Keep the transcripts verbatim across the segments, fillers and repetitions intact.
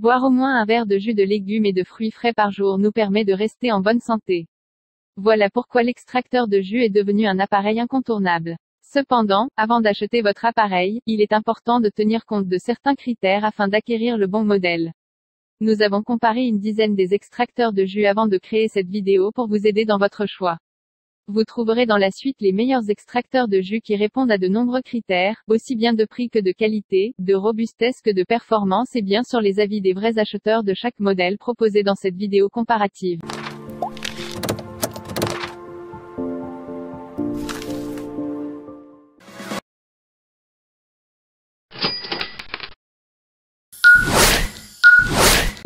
Boire au moins un verre de jus de légumes et de fruits frais par jour nous permet de rester en bonne santé. Voilà pourquoi l'extracteur de jus est devenu un appareil incontournable. Cependant, avant d'acheter votre appareil, il est important de tenir compte de certains critères afin d'acquérir le bon modèle. Nous avons comparé une dizaine des extracteurs de jus avant de créer cette vidéo pour vous aider dans votre choix. Vous trouverez dans la suite les meilleurs extracteurs de jus qui répondent à de nombreux critères, aussi bien de prix que de qualité, de robustesse que de performance et bien sûr les avis des vrais acheteurs de chaque modèle proposé dans cette vidéo comparative.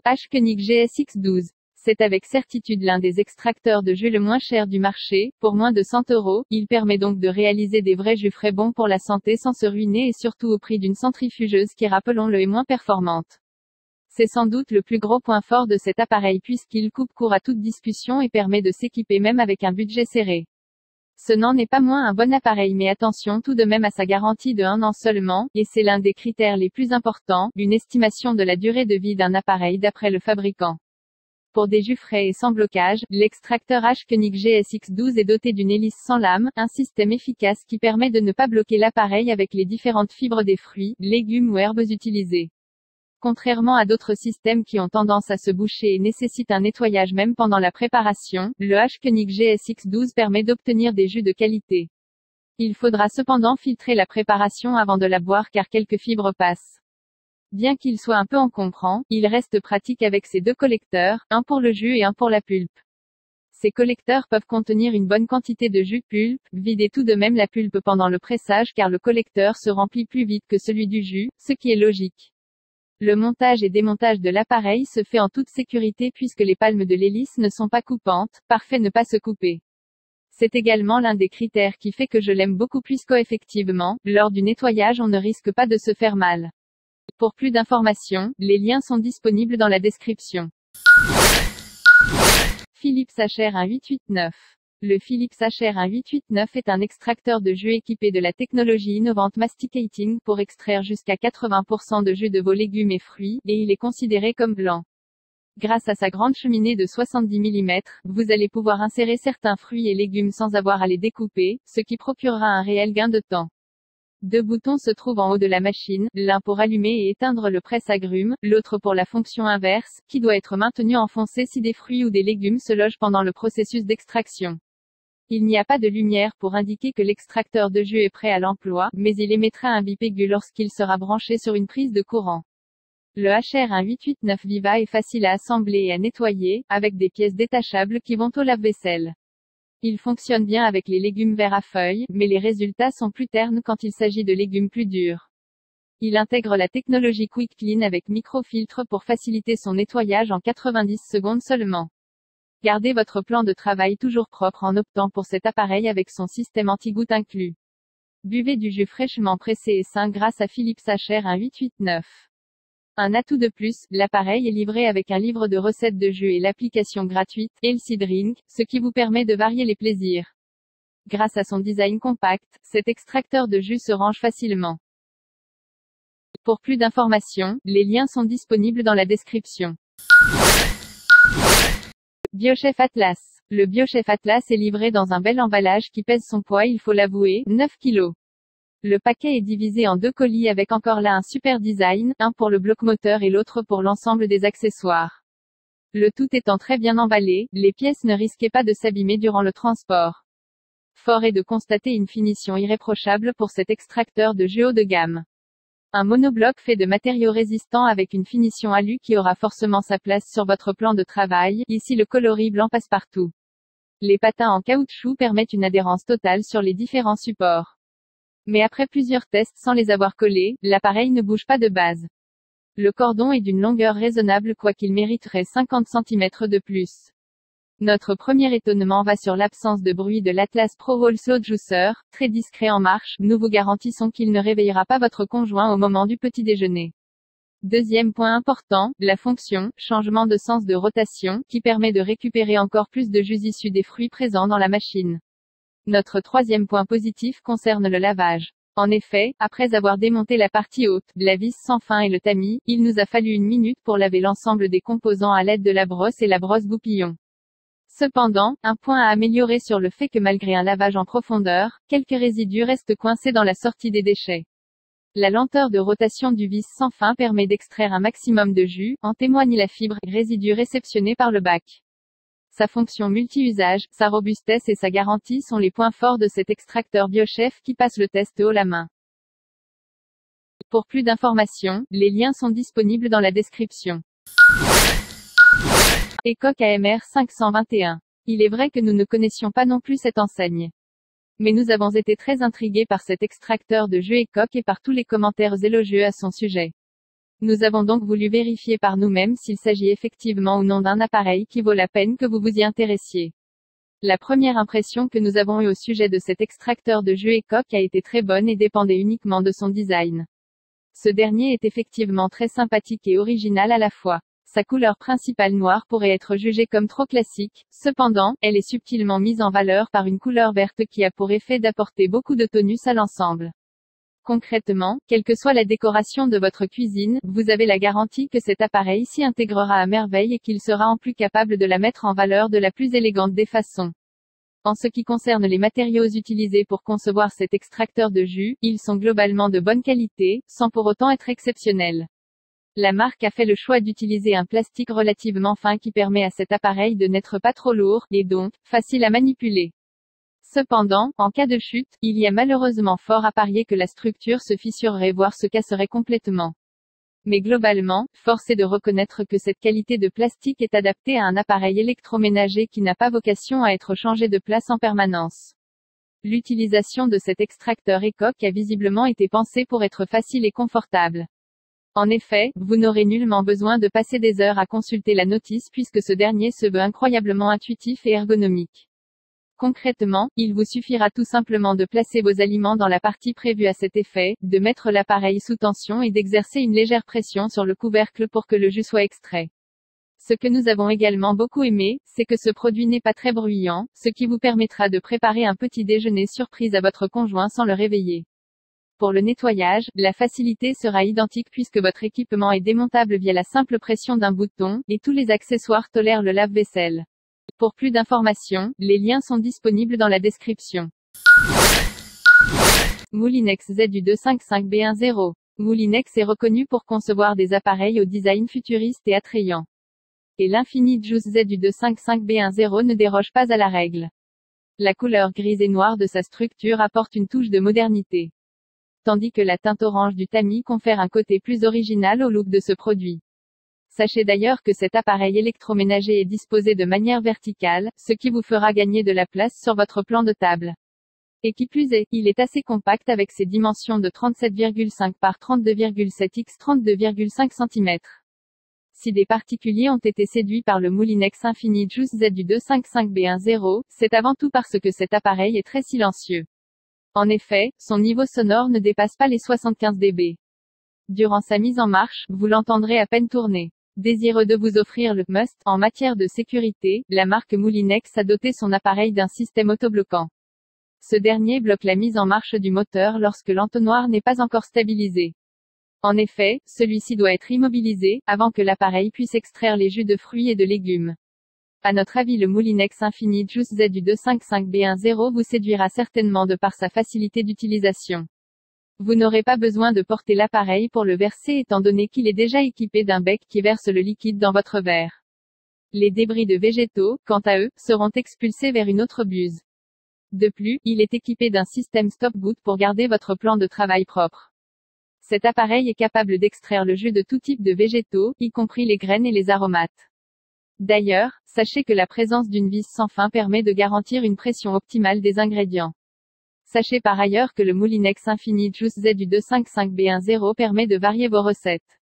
H.Koenig G S X douze. C'est avec certitude l'un des extracteurs de jus le moins cher du marché, pour moins de cent euros. Il permet donc de réaliser des vrais jus frais bons pour la santé sans se ruiner et surtout au prix d'une centrifugeuse qui, rappelons-le, est moins performante. C'est sans doute le plus gros point fort de cet appareil puisqu'il coupe court à toute discussion et permet de s'équiper même avec un budget serré. Ce n'en est pas moins un bon appareil, mais attention tout de même à sa garantie de un an seulement, et c'est l'un des critères les plus importants, une estimation de la durée de vie d'un appareil d'après le fabricant. Pour des jus frais et sans blocage, l'extracteur H.Koenig G S X douze est doté d'une hélice sans lame, un système efficace qui permet de ne pas bloquer l'appareil avec les différentes fibres des fruits, légumes ou herbes utilisées. Contrairement à d'autres systèmes qui ont tendance à se boucher et nécessitent un nettoyage même pendant la préparation, le H.Koenig G S X douze permet d'obtenir des jus de qualité. Il faudra cependant filtrer la préparation avant de la boire car quelques fibres passent. Bien qu'il soit un peu encombrant, il reste pratique avec ces deux collecteurs, un pour le jus et un pour la pulpe. Ces collecteurs peuvent contenir une bonne quantité de jus pulpe, videz tout de même la pulpe pendant le pressage car le collecteur se remplit plus vite que celui du jus, ce qui est logique. Le montage et démontage de l'appareil se fait en toute sécurité puisque les palmes de l'hélice ne sont pas coupantes, parfait ne pas se couper. C'est également l'un des critères qui fait que je l'aime beaucoup puisqu'effectivement, lors du nettoyage on ne risque pas de se faire mal. Pour plus d'informations, les liens sont disponibles dans la description. Philips H R un huit huit neuf. Le Philips H R un huit huit neuf est un extracteur de jus équipé de la technologie innovante masticating pour extraire jusqu'à quatre-vingts pour cent de jus de vos légumes et fruits, et il est considéré comme blanc. Grâce à sa grande cheminée de soixante-dix millimètres, vous allez pouvoir insérer certains fruits et légumes sans avoir à les découper, ce qui procurera un réel gain de temps. Deux boutons se trouvent en haut de la machine, l'un pour allumer et éteindre le presse-agrumes, l'autre pour la fonction inverse, qui doit être maintenue enfoncée si des fruits ou des légumes se logent pendant le processus d'extraction. Il n'y a pas de lumière pour indiquer que l'extracteur de jus est prêt à l'emploi, mais il émettra un bip aigu lorsqu'il sera branché sur une prise de courant. Le H R un huit huit neuf Viva est facile à assembler et à nettoyer, avec des pièces détachables qui vont au lave-vaisselle. Il fonctionne bien avec les légumes verts à feuilles, mais les résultats sont plus ternes quand il s'agit de légumes plus durs. Il intègre la technologie Quick Clean avec microfiltre pour faciliter son nettoyage en quatre-vingt-dix secondes seulement. Gardez votre plan de travail toujours propre en optant pour cet appareil avec son système anti-goutte inclus. Buvez du jus fraîchement pressé et sain grâce à Philips H R un huit huit neuf. Un atout de plus, l'appareil est livré avec un livre de recettes de jus et l'application gratuite, Healthy Drink, ce qui vous permet de varier les plaisirs. Grâce à son design compact, cet extracteur de jus se range facilement. Pour plus d'informations, les liens sont disponibles dans la description. BioChef Atlas. Le BioChef Atlas est livré dans un bel emballage qui pèse son poids, il faut l'avouer, neuf kilos. Le paquet est divisé en deux colis avec encore là un super design, un pour le bloc moteur et l'autre pour l'ensemble des accessoires. Le tout étant très bien emballé, les pièces ne risquaient pas de s'abîmer durant le transport. Fort est de constater une finition irréprochable pour cet extracteur de jus haut de gamme. Un monobloc fait de matériaux résistants avec une finition alu qui aura forcément sa place sur votre plan de travail, ici le coloris blanc passe partout. Les patins en caoutchouc permettent une adhérence totale sur les différents supports. Mais après plusieurs tests sans les avoir collés, l'appareil ne bouge pas de base. Le cordon est d'une longueur raisonnable quoiqu'il mériterait cinquante centimètres de plus. Notre premier étonnement va sur l'absence de bruit de l'Atlas Pro Wall Slow Juicer, très discret en marche, nous vous garantissons qu'il ne réveillera pas votre conjoint au moment du petit déjeuner. Deuxième point important, la fonction, changement de sens de rotation, qui permet de récupérer encore plus de jus issus des fruits présents dans la machine. Notre troisième point positif concerne le lavage. En effet, après avoir démonté la partie haute, la vis sans fin et le tamis, il nous a fallu une minute pour laver l'ensemble des composants à l'aide de la brosse et la brosse goupillon. Cependant, un point à améliorer sur le fait que malgré un lavage en profondeur, quelques résidus restent coincés dans la sortie des déchets. La lenteur de rotation du vis sans fin permet d'extraire un maximum de jus, en témoigne la fibre, résidu réceptionné par le bac. Sa fonction multi-usage, sa robustesse et sa garantie sont les points forts de cet extracteur BioChef qui passe le test haut la main. Pour plus d'informations, les liens sont disponibles dans la description. Aicok A M R cinq cent vingt et un. Il est vrai que nous ne connaissions pas non plus cette enseigne. Mais nous avons été très intrigués par cet extracteur de jus Aicok et par tous les commentaires élogieux à son sujet. Nous avons donc voulu vérifier par nous-mêmes s'il s'agit effectivement ou non d'un appareil qui vaut la peine que vous vous y intéressiez. La première impression que nous avons eue au sujet de cet extracteur de jus Aicok a été très bonne et dépendait uniquement de son design. Ce dernier est effectivement très sympathique et original à la fois. Sa couleur principale noire pourrait être jugée comme trop classique, cependant, elle est subtilement mise en valeur par une couleur verte qui a pour effet d'apporter beaucoup de tonus à l'ensemble. Concrètement, quelle que soit la décoration de votre cuisine, vous avez la garantie que cet appareil s'y intégrera à merveille et qu'il sera en plus capable de la mettre en valeur de la plus élégante des façons. En ce qui concerne les matériaux utilisés pour concevoir cet extracteur de jus, ils sont globalement de bonne qualité, sans pour autant être exceptionnels. La marque a fait le choix d'utiliser un plastique relativement fin qui permet à cet appareil de n'être pas trop lourd, et donc, facile à manipuler. Cependant, en cas de chute, il y a malheureusement fort à parier que la structure se fissurerait voire se casserait complètement. Mais globalement, force est de reconnaître que cette qualité de plastique est adaptée à un appareil électroménager qui n'a pas vocation à être changé de place en permanence. L'utilisation de cet extracteur Aicok a visiblement été pensée pour être facile et confortable. En effet, vous n'aurez nullement besoin de passer des heures à consulter la notice puisque ce dernier se veut incroyablement intuitif et ergonomique. Concrètement, il vous suffira tout simplement de placer vos aliments dans la partie prévue à cet effet, de mettre l'appareil sous tension et d'exercer une légère pression sur le couvercle pour que le jus soit extrait. Ce que nous avons également beaucoup aimé, c'est que ce produit n'est pas très bruyant, ce qui vous permettra de préparer un petit déjeuner surprise à votre conjoint sans le réveiller. Pour le nettoyage, la facilité sera identique puisque votre équipement est démontable via la simple pression d'un bouton, et tous les accessoires tolèrent le lave-vaisselle. Pour plus d'informations, les liens sont disponibles dans la description. Moulinex Z U deux cent cinquante-cinq B dix. Moulinex est reconnu pour concevoir des appareils au design futuriste et attrayant. Et l'Infinijus Z U deux cent cinquante-cinq B dix ne déroge pas à la règle. La couleur grise et noire de sa structure apporte une touche de modernité, tandis que la teinte orange du tamis confère un côté plus original au look de ce produit. Sachez d'ailleurs que cet appareil électroménager est disposé de manière verticale, ce qui vous fera gagner de la place sur votre plan de table. Et qui plus est, il est assez compact avec ses dimensions de trente-sept virgule cinq par trente-deux virgule sept par trente-deux virgule cinq centimètres. Si des particuliers ont été séduits par le Moulinex Infinijus Z U deux cent cinquante-cinq B dix, c'est avant tout parce que cet appareil est très silencieux. En effet, son niveau sonore ne dépasse pas les soixante-quinze décibels. Durant sa mise en marche, vous l'entendrez à peine tourner. Désireux de vous offrir le « must » en matière de sécurité, la marque Moulinex a doté son appareil d'un système autobloquant. Ce dernier bloque la mise en marche du moteur lorsque l'entonnoir n'est pas encore stabilisé. En effet, celui-ci doit être immobilisé, avant que l'appareil puisse extraire les jus de fruits et de légumes. À notre avis, le Moulinex Infinijus Z U deux cent cinquante-cinq B dix vous séduira certainement de par sa facilité d'utilisation. Vous n'aurez pas besoin de porter l'appareil pour le verser étant donné qu'il est déjà équipé d'un bec qui verse le liquide dans votre verre. Les débris de végétaux, quant à eux, seront expulsés vers une autre buse. De plus, il est équipé d'un système stop-goutte pour garder votre plan de travail propre. Cet appareil est capable d'extraire le jus de tout type de végétaux, y compris les graines et les aromates. D'ailleurs, sachez que la présence d'une vis sans fin permet de garantir une pression optimale des ingrédients. Sachez par ailleurs que le Moulinex Infinijus Z U deux cent cinquante-cinq B dix permet de varier vos recettes.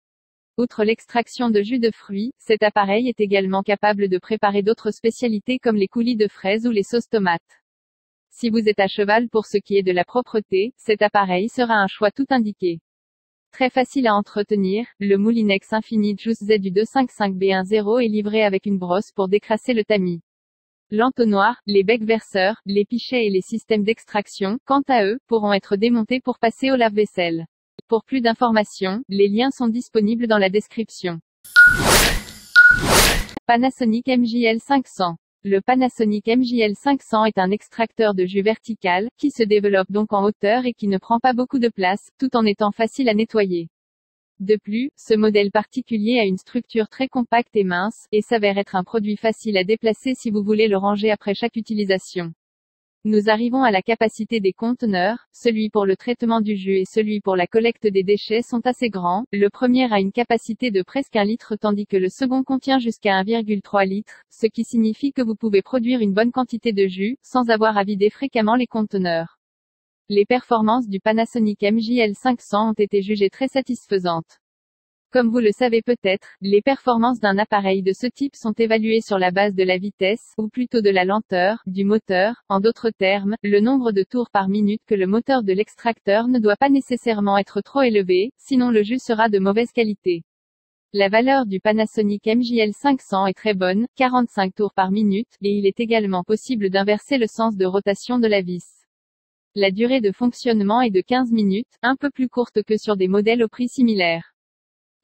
Outre l'extraction de jus de fruits, cet appareil est également capable de préparer d'autres spécialités comme les coulis de fraises ou les sauces tomates. Si vous êtes à cheval pour ce qui est de la propreté, cet appareil sera un choix tout indiqué. Très facile à entretenir, le Moulinex Infinijus Z U deux cent cinquante-cinq B dix est livré avec une brosse pour décrasser le tamis. L'entonnoir, les becs verseurs, les pichets et les systèmes d'extraction, quant à eux, pourront être démontés pour passer au lave-vaisselle. Pour plus d'informations, les liens sont disponibles dans la description. Panasonic M J L cinq cents. Le Panasonic M J L cinq cents est un extracteur de jus vertical, qui se développe donc en hauteur et qui ne prend pas beaucoup de place, tout en étant facile à nettoyer. De plus, ce modèle particulier a une structure très compacte et mince, et s'avère être un produit facile à déplacer si vous voulez le ranger après chaque utilisation. Nous arrivons à la capacité des conteneurs, celui pour le traitement du jus et celui pour la collecte des déchets sont assez grands, le premier a une capacité de presque un litre tandis que le second contient jusqu'à un virgule trois litres, ce qui signifie que vous pouvez produire une bonne quantité de jus, sans avoir à vider fréquemment les conteneurs. Les performances du Panasonic M J L cinq cents ont été jugées très satisfaisantes. Comme vous le savez peut-être, les performances d'un appareil de ce type sont évaluées sur la base de la vitesse, ou plutôt de la lenteur, du moteur, en d'autres termes, le nombre de tours par minute que le moteur de l'extracteur ne doit pas nécessairement être trop élevé, sinon le jus sera de mauvaise qualité. La valeur du Panasonic M J L cinq cents est très bonne, quarante-cinq tours par minute, et il est également possible d'inverser le sens de rotation de la vis. La durée de fonctionnement est de quinze minutes, un peu plus courte que sur des modèles au prix similaire.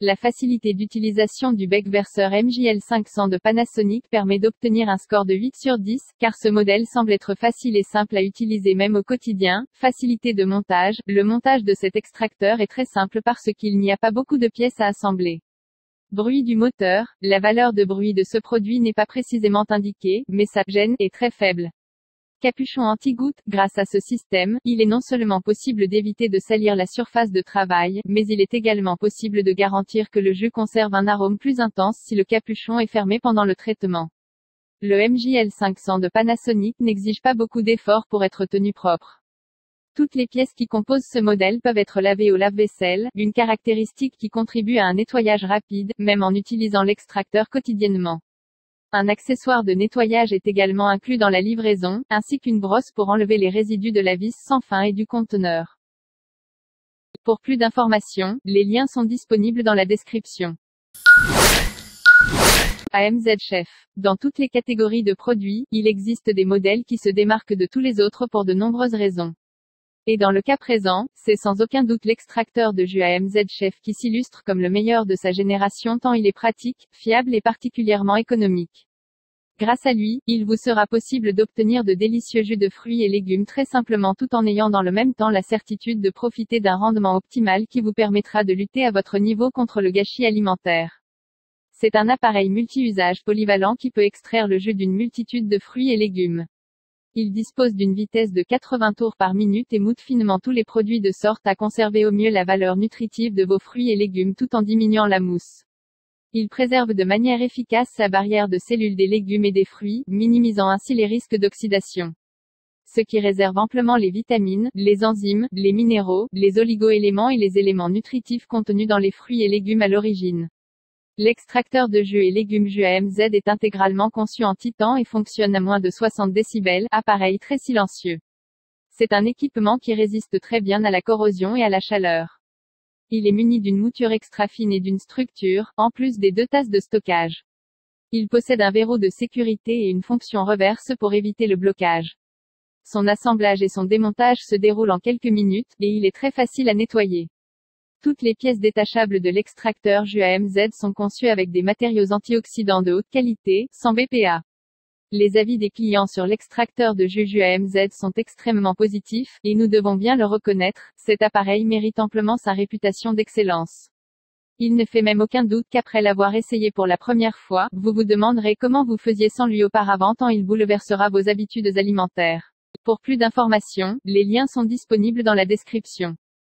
La facilité d'utilisation du bec verseur M J L cinq cents de Panasonic permet d'obtenir un score de huit sur dix, car ce modèle semble être facile et simple à utiliser même au quotidien. Facilité de montage, le montage de cet extracteur est très simple parce qu'il n'y a pas beaucoup de pièces à assembler. Bruit du moteur, la valeur de bruit de ce produit n'est pas précisément indiquée, mais sa gêne est très faible. Capuchon anti-goutte, grâce à ce système, il est non seulement possible d'éviter de salir la surface de travail, mais il est également possible de garantir que le jus conserve un arôme plus intense si le capuchon est fermé pendant le traitement. Le M J L cinq cents de Panasonic n'exige pas beaucoup d'efforts pour être tenu propre. Toutes les pièces qui composent ce modèle peuvent être lavées au lave-vaisselle, une caractéristique qui contribue à un nettoyage rapide, même en utilisant l'extracteur quotidiennement. Un accessoire de nettoyage est également inclus dans la livraison, ainsi qu'une brosse pour enlever les résidus de la vis sans fin et du conteneur. Pour plus d'informations, les liens sont disponibles dans la description. AMZChef. Dans toutes les catégories de produits, il existe des modèles qui se démarquent de tous les autres pour de nombreuses raisons. Et dans le cas présent, c'est sans aucun doute l'extracteur de jus AMZChef qui s'illustre comme le meilleur de sa génération tant il est pratique, fiable et particulièrement économique. Grâce à lui, il vous sera possible d'obtenir de délicieux jus de fruits et légumes très simplement tout en ayant dans le même temps la certitude de profiter d'un rendement optimal qui vous permettra de lutter à votre niveau contre le gâchis alimentaire. C'est un appareil multi-usage polyvalent qui peut extraire le jus d'une multitude de fruits et légumes. Il dispose d'une vitesse de quatre-vingts tours par minute et mouille finement tous les produits de sorte à conserver au mieux la valeur nutritive de vos fruits et légumes tout en diminuant la mousse. Il préserve de manière efficace la barrière de cellules des légumes et des fruits, minimisant ainsi les risques d'oxydation. Ce qui réserve amplement les vitamines, les enzymes, les minéraux, les oligo-éléments et les éléments nutritifs contenus dans les fruits et légumes à l'origine. L'extracteur de jus et légumes jus A M Z est intégralement conçu en titan et fonctionne à moins de soixante décibels, appareil très silencieux. C'est un équipement qui résiste très bien à la corrosion et à la chaleur. Il est muni d'une mouture extra fine et d'une structure, en plus des deux tasses de stockage. Il possède un verrou de sécurité et une fonction reverse pour éviter le blocage. Son assemblage et son démontage se déroulent en quelques minutes, et il est très facile à nettoyer. Toutes les pièces détachables de l'extracteur jus A M Z sont conçues avec des matériaux antioxydants de haute qualité, sans B P A. Les avis des clients sur l'extracteur de jus jus A M Z sont extrêmement positifs, et nous devons bien le reconnaître, cet appareil mérite amplement sa réputation d'excellence. Il ne fait même aucun doute qu'après l'avoir essayé pour la première fois, vous vous demanderez comment vous faisiez sans lui auparavant tant il bouleversera vos habitudes alimentaires. Pour plus d'informations, les liens sont disponibles dans la description.